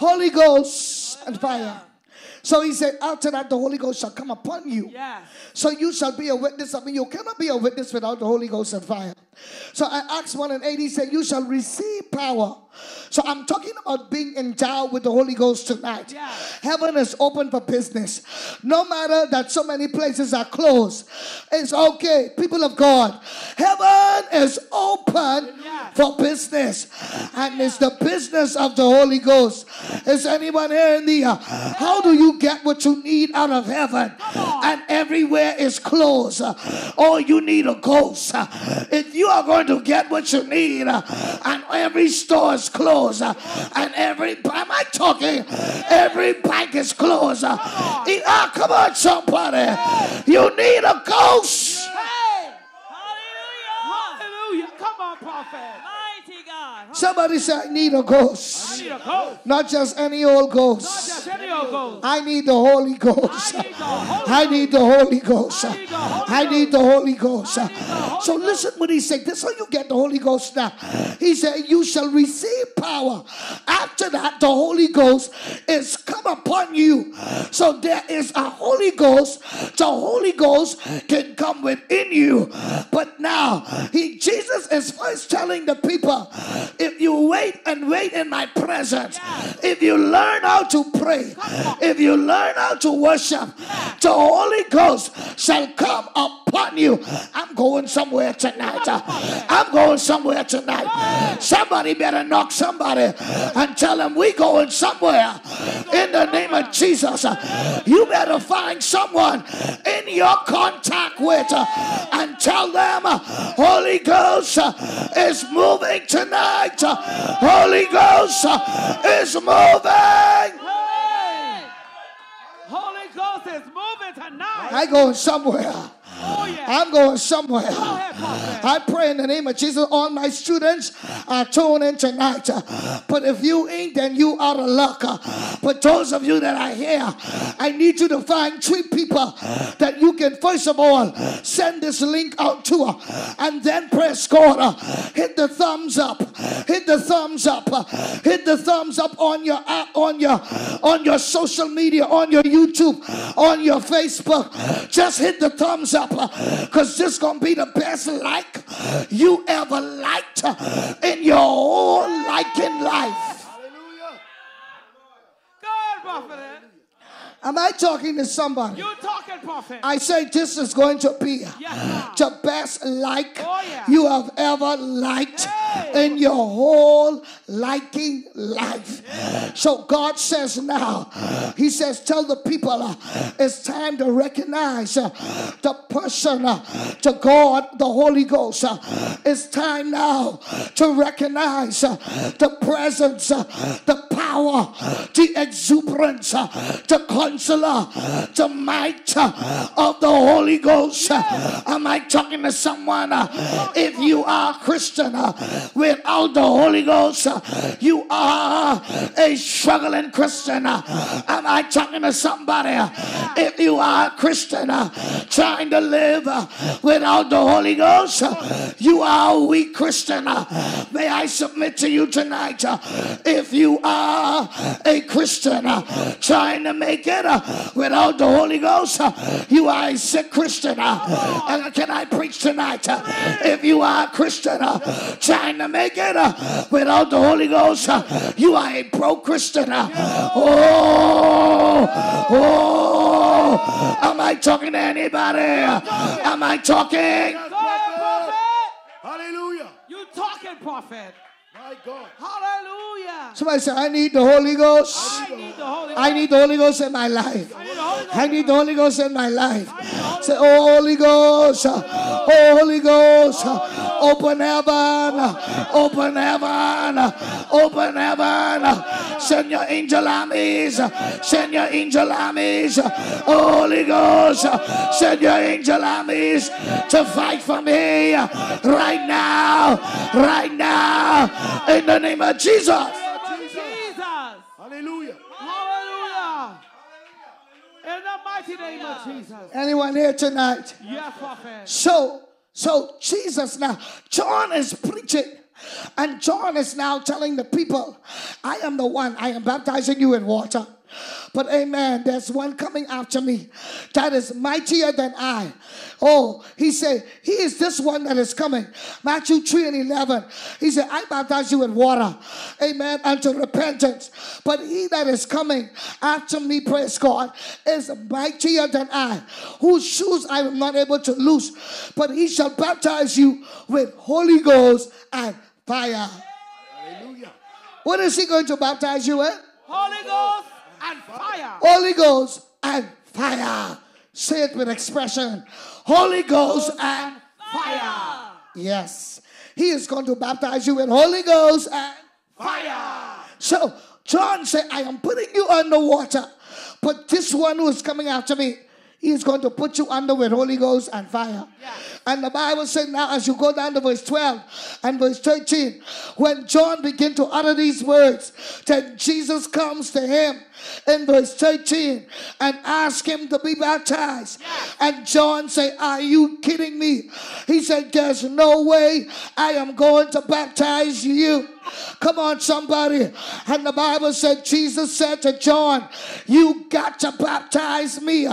Holy Ghost and fire. So he said, after that, the Holy Ghost shall come upon you. Yeah. So you shall be a witness of me. You cannot be a witness without the Holy Ghost and fire. So in Acts 1:8, he said, you shall receive power. So I'm talking about being endowed with the Holy Ghost tonight. Yeah. Heaven is open for business. No matter that so many places are closed. It's okay, people of God. Heaven is open for business. And it's the business of the Holy Ghost. Is anyone here in the how do you get what you need out of heaven? And everywhere is closed. Oh, you need a ghost. If you are going to get what you need, and every store is closed, and every bank is closed. Come on, somebody. Hey. You need a ghost. Hey. Hallelujah. Hallelujah. Come on, prophet. Mighty God. Somebody said, I need a ghost. I need a ghost. Not just any old ghost. Not just any old ghost. I need the Holy Ghost. I need the Holy Ghost. I need the Holy Ghost. So listen what he said. This is how you get the Holy Ghost now. He said, you shall receive power. After that, the Holy Ghost is come upon you. So there is a Holy Ghost. The Holy Ghost can come within you. But now, Jesus is first telling the people, if you wait and wait in my presence, if you learn how to pray, if you learn how to worship, the Holy Ghost shall come upon you. I'm going somewhere tonight. I'm going somewhere tonight. Somebody better knock somebody and tell them we're going somewhere in the name of Jesus. You better find someone in your contact with and tell them Holy Ghost is moving tonight. Holy Ghost is moving. Holy Ghost is moving tonight. I'm going somewhere. Oh, yeah. I'm going somewhere. Go ahead, I pray in the name of Jesus. All my students are tuned in tonight. But if you ain't, then you out of luck. But those of you that are here, I need you to find three people that you can first of all send this link out to, and then press corner. Hit the thumbs up. Hit the thumbs up. Hit the thumbs up on your app, on your social media, on your YouTube, on your Facebook. Just hit the thumbs up. Because this is going to be the best like you ever liked in your whole liking life. Hallelujah. God, prophet. Am I talking to somebody? You're talking, prophet. I say this is going to be the best like you have ever liked in your whole liking life. Yeah. So God says now, he says, tell the people it's time to recognize the person to God, the Holy Ghost. It's time now to recognize the presence, the power, the exuberance, the Counselor, the might of the Holy Ghost. Am I talking to someone? If you are a Christian without the Holy Ghost, you are a struggling Christian. Am I talking to somebody? If you are a Christian trying to live without the Holy Ghost, you are a weak Christian. May I submit to you tonight, if you are a Christian trying to make it without the Holy Ghost, you are a sick Christian. Can I preach tonight? If you are a Christian trying to make it without the Holy Ghost, you are a broke Christian. Oh, am I talking to anybody? Am I talking? Hallelujah. You talking, prophet. My God. Hallelujah. Somebody say, I need the Holy Ghost. I need the Holy Ghost in my life. I need the Holy Ghost in my life. Say, oh Holy Ghost. Oh Holy Ghost. Open heaven. Open heaven. Open heaven. Send your angel armies. Send your angel armies. Oh Holy Ghost. Send your angel armies to fight for me right now. Right now. In the name of Jesus. Hallelujah. Hallelujah. In the mighty name of Jesus. Anyone here tonight? Yes, prophet. So Jesus now, John is preaching. And John is now telling the people, I am the one. I am baptizing you in water. But amen, there's one coming after me that is mightier than I. Oh, he said, he is this one that is coming. Matthew 3:11. He said, I baptize you in water. Amen. Unto repentance. But he that is coming after me, praise God, is mightier than I, whose shoes I am not able to loose. But he shall baptize you with Holy Ghost and fire. Hallelujah. What is he going to baptize you with? Holy Ghost and fire. Holy Ghost and fire. Say it with expression. Holy Ghost and fire. Yes. He is going to baptize you with Holy Ghost and fire. So John said, I am putting you underwater. But this one who is coming after me, he is going to put you under with Holy Ghost and fire. Yeah. And the Bible said now, as you go down to verse 12 and verse 13, when John began to utter these words, then Jesus comes to him in verse 13 and asks him to be baptized. Yeah. And John said, are you kidding me? He said, there's no way I am going to baptize you. Come on, somebody. And the Bible said, Jesus said to John, you got to baptize me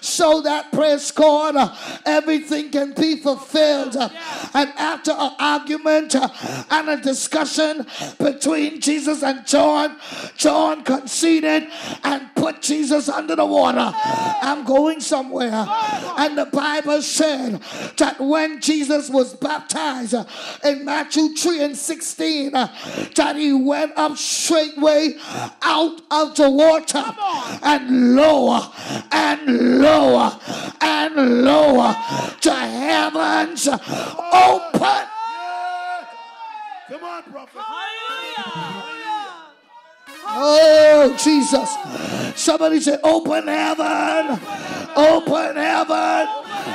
so that, praise God, everything can be fulfilled. And after an argument and a discussion between Jesus and John, John conceded and put Jesus under the water. I'm going somewhere. And the Bible said that when Jesus was baptized in Matthew 3:16, that he went up straightway out of the water, and lower and lower and lower, the heavens open. Come on, prophet. Oh, Jesus. Somebody say, open heaven, open heaven,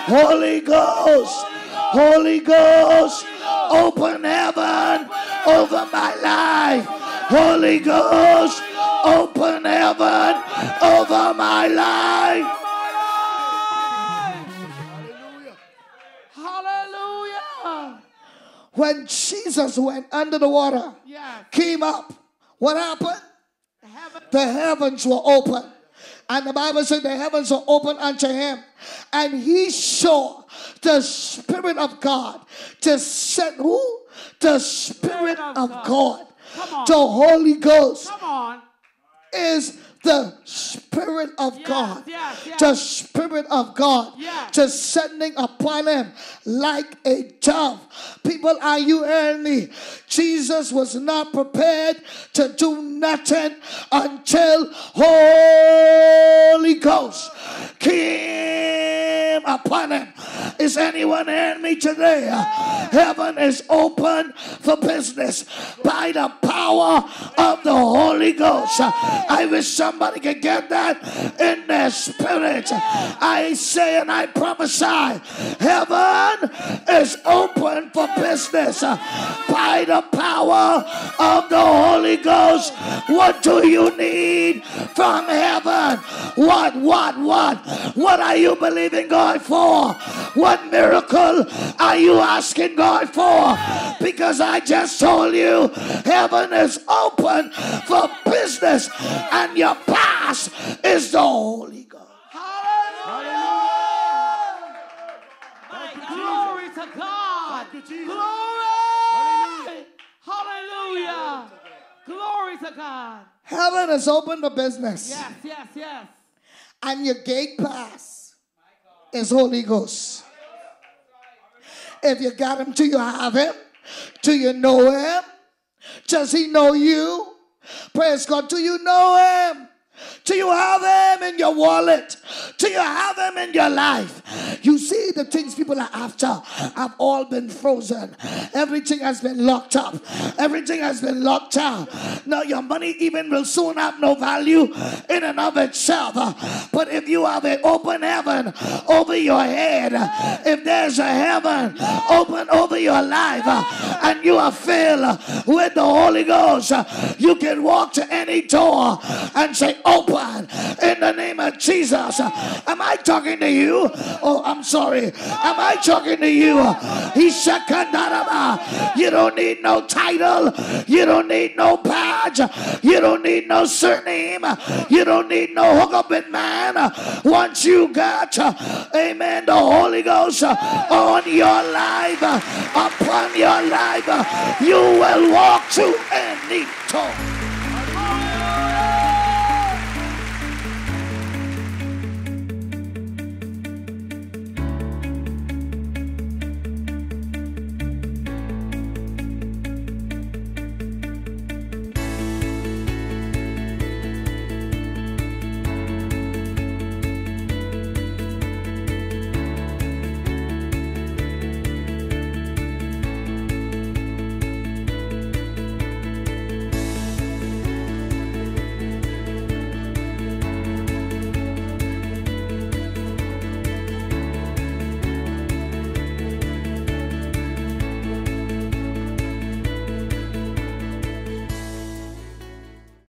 Holy Ghost, Holy Ghost, open heaven over my life. Holy Ghost, open heaven over my life. Hallelujah. Hallelujah. When Jesus went under the water, came up, what happened? The heavens were open. And the Bible said the heavens were open unto him. And he saw the Spirit of God descend. Who? The Spirit of God. The Holy Ghost is the Spirit of God. The Spirit of God descending upon him like a dove. People, are you hearing me? Jesus was not prepared to do nothing until Holy Ghost came upon him. Is anyone hearing me today? Heaven is open for business by the power of the Holy Ghost. I wish somebody can get that in their spirit. I say and I prophesy, heaven is open for business by the power of the Holy Ghost. What do you need from heaven? What? What are you believing God for? What miracle are you asking God for? Because I just told you, heaven is open for business, and your past is the Holy Ghost. Hallelujah! Glory to God! Glory! Hallelujah! Glory to God! Heaven is open for business. Yes, yes, yes. And your gate pass is Holy Ghost. If you got him, do you have him? Do you know him? Does he know you? Praise God. Do you know him? Do you have him in your wallet? Do you have him in your life? You see, the things people are after have all been frozen. Everything has been locked up. Everything has been locked out. Now your money even will soon have no value in and of itself. But if you have an open heaven over your head, if there's a heaven open over your life and you are filled with the Holy Ghost, you can walk to any door and say, open in the name of of Jesus. Am I talking to you? Oh, I'm sorry. Am I talking to you? You don't need no title. You don't need no badge. You don't need no surname. You don't need no hookup in man. Once you got, amen, the Holy Ghost on your life, upon your life, you will walk to any talk.